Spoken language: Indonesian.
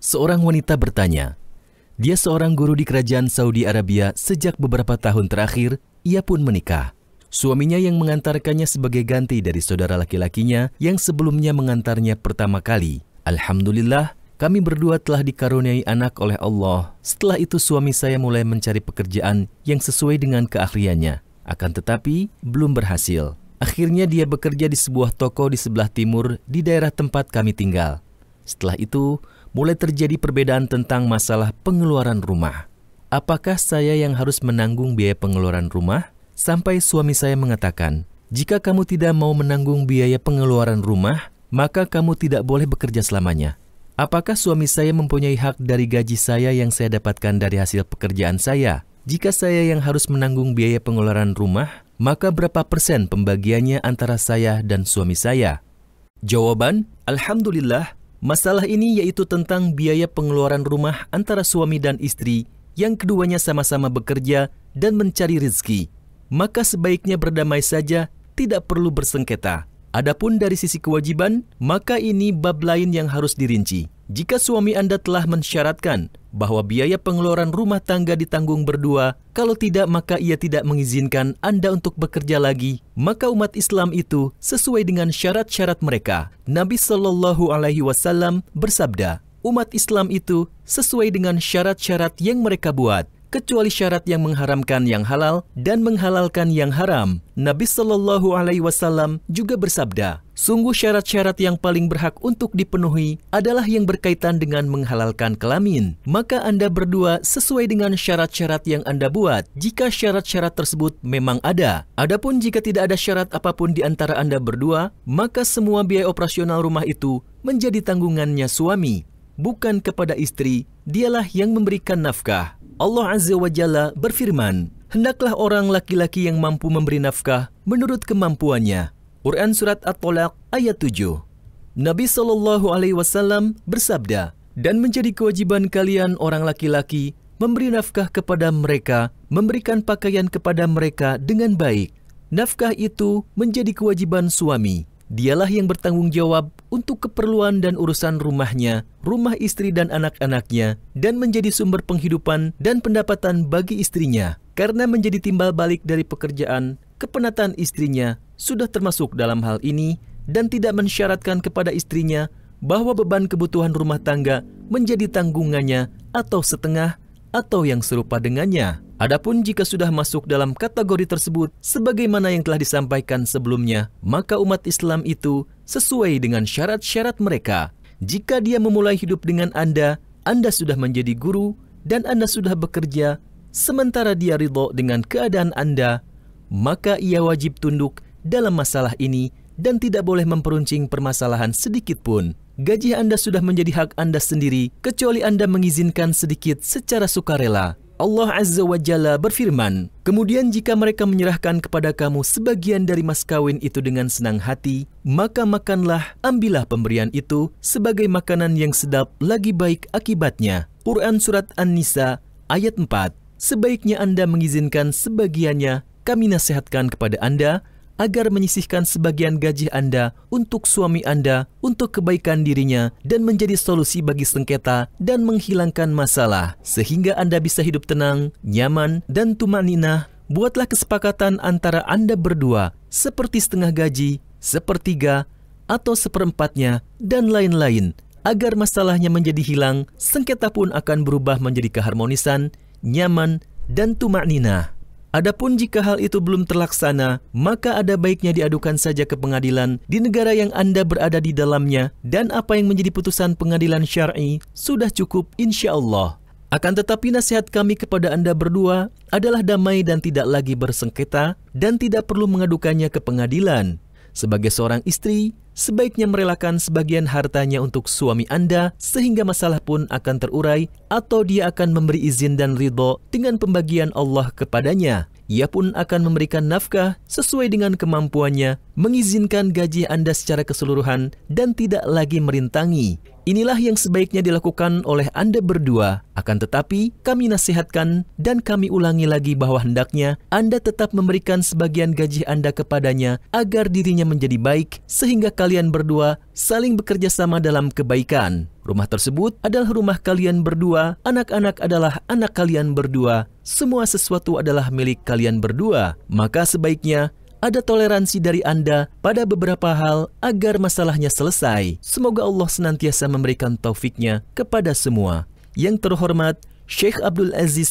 seorang wanita bertanya. Dia seorang guru di kerajaan Saudi Arabia sejak beberapa tahun terakhir, ia pun menikah. Suaminya yang mengantarkannya sebagai ganti dari saudara laki-lakinya yang sebelumnya mengantarnya pertama kali. Alhamdulillah, kami berdua telah dikaruniai anak oleh Allah. Setelah itu suami saya mulai mencari pekerjaan yang sesuai dengan keahliannya. Akan tetapi, belum berhasil. Akhirnya dia bekerja di sebuah toko di sebelah timur di daerah tempat kami tinggal. Setelah itu, mulai terjadi perbedaan tentang masalah pengeluaran rumah. Apakah saya yang harus menanggung biaya pengeluaran rumah? Sampai suami saya mengatakan, jika kamu tidak mau menanggung biaya pengeluaran rumah, maka kamu tidak boleh bekerja selamanya. Apakah suami saya mempunyai hak dari gaji saya yang saya dapatkan dari hasil pekerjaan saya? Jika saya yang harus menanggung biaya pengeluaran rumah, maka berapa persen pembagiannya antara saya dan suami saya? Jawaban, Alhamdulillah, masalah ini yaitu tentang biaya pengeluaran rumah antara suami dan istri yang keduanya sama-sama bekerja dan mencari rezeki. Maka sebaiknya berdamai saja, tidak perlu bersengketa. Adapun dari sisi kewajiban, maka ini bab lain yang harus dirinci. Jika suami Anda telah mensyaratkan bahwa biaya pengeluaran rumah tangga ditanggung berdua, kalau tidak maka ia tidak mengizinkan Anda untuk bekerja lagi, maka umat Islam itu sesuai dengan syarat-syarat mereka. Nabi Shallallahu Alaihi Wasallam bersabda, umat Islam itu sesuai dengan syarat-syarat yang mereka buat, kecuali syarat yang mengharamkan yang halal dan menghalalkan yang haram. Nabi Shallallahu Alaihi Wasallam juga bersabda, sungguh syarat-syarat yang paling berhak untuk dipenuhi adalah yang berkaitan dengan menghalalkan kelamin. Maka Anda berdua sesuai dengan syarat-syarat yang Anda buat jika syarat-syarat tersebut memang ada. Adapun jika tidak ada syarat apapun di antara Anda berdua, maka semua biaya operasional rumah itu menjadi tanggungannya suami, bukan kepada istri. Dialah yang memberikan nafkah. Allah Azza wa Jalla berfirman, hendaklah orang laki-laki yang mampu memberi nafkah menurut kemampuannya. Quran Surat At-Talaq ayat 7. Nabi Shallallahu Alaihi Wasallam bersabda, dan menjadi kewajiban kalian orang laki-laki memberi nafkah kepada mereka, memberikan pakaian kepada mereka dengan baik. Nafkah itu menjadi kewajiban suami. Dialah yang bertanggung jawab untuk keperluan dan urusan rumahnya, rumah istri dan anak-anaknya, dan menjadi sumber penghidupan dan pendapatan bagi istrinya. Karena menjadi timbal balik dari pekerjaan, kepenatan istrinya sudah termasuk dalam hal ini dan tidak mensyaratkan kepada istrinya bahwa beban kebutuhan rumah tangga menjadi tanggungannya atau setengah atau yang serupa dengannya. Adapun jika sudah masuk dalam kategori tersebut, sebagaimana yang telah disampaikan sebelumnya, maka umat Islam itu sesuai dengan syarat-syarat mereka. Jika dia memulai hidup dengan Anda sudah menjadi guru dan Anda sudah bekerja, sementara dia ridho dengan keadaan Anda, maka ia wajib tunduk dalam masalah ini dan tidak boleh memperuncing permasalahan sedikitpun. Gaji Anda sudah menjadi hak Anda sendiri, kecuali Anda mengizinkan sedikit secara sukarela. Allah Azza wa Jalla berfirman, kemudian jika mereka menyerahkan kepada kamu sebagian dari mas kawin itu dengan senang hati, maka makanlah, ambillah pemberian itu sebagai makanan yang sedap lagi baik akibatnya. Quran Surat An-Nisa ayat 4. Sebaiknya Anda mengizinkan sebagiannya, kami nasihatkan kepada Anda agar menyisihkan sebagian gaji Anda untuk suami Anda, untuk kebaikan dirinya, dan menjadi solusi bagi sengketa dan menghilangkan masalah, sehingga Anda bisa hidup tenang, nyaman, dan tumaninah. Buatlah kesepakatan antara Anda berdua, seperti setengah gaji, sepertiga, atau seperempatnya, dan lain-lain, agar masalahnya menjadi hilang, sengketa pun akan berubah menjadi keharmonisan, nyaman, dan tumaninah. Adapun jika hal itu belum terlaksana, maka ada baiknya diadukan saja ke pengadilan di negara yang Anda berada di dalamnya, dan apa yang menjadi putusan pengadilan syar'i sudah cukup insya Allah. Akan tetapi nasihat kami kepada Anda berdua adalah damai dan tidak lagi bersengketa dan tidak perlu mengadukannya ke pengadilan. Sebagai seorang istri, sebaiknya merelakan sebagian hartanya untuk suami Anda sehingga masalah pun akan terurai, atau dia akan memberi izin dan ridho dengan pembagian Allah kepadanya. Ia pun akan memberikan nafkah sesuai dengan kemampuannya mengizinkan gaji Anda secara keseluruhan dan tidak lagi merintangi. Inilah yang sebaiknya dilakukan oleh Anda berdua. Akan tetapi, kami nasihatkan dan kami ulangi lagi bahwa hendaknya Anda tetap memberikan sebagian gaji Anda kepadanya agar dirinya menjadi baik, sehingga kalian berdua saling bekerja sama dalam kebaikan. Rumah tersebut adalah rumah kalian berdua, anak-anak adalah anak kalian berdua, semua sesuatu adalah milik kalian berdua. Maka sebaiknya ada toleransi dari Anda pada beberapa hal agar masalahnya selesai. Semoga Allah senantiasa memberikan taufiknya kepada semua. Yang terhormat, Syekh Abdul Aziz.